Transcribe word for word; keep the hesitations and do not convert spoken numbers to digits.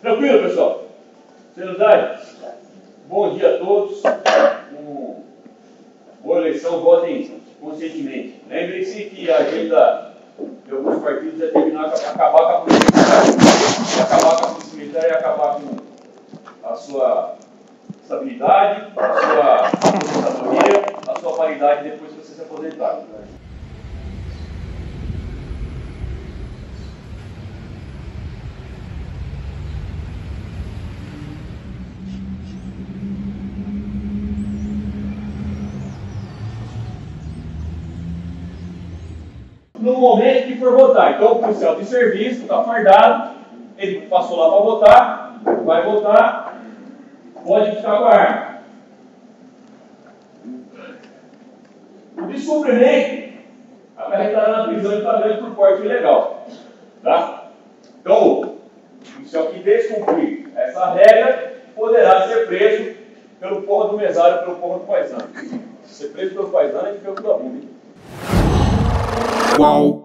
Tranquilo, pessoal? Senavides, bom dia a todos. Um, boa eleição, votem conscientemente. Lembrem-se que a agenda de alguns partidos é terminar, acabar com a polícia militar, acabar com a polícia militar e acabar com a sua estabilidade, a sua aposentadoria, a sua paridade depois que você se aposentar. No momento que for votar, então o policial de serviço está fardado, ele passou lá para votar, vai votar, pode ficar com a arma. O de suprimento, a vai estar na prisão de flagrante por porte ilegal, tá? Então, o policial que descumprir essa regra poderá ser preso pelo porra do mesário, pelo porra do paisano. Ser preso pelo paisano é de pelo da bunda. Wow.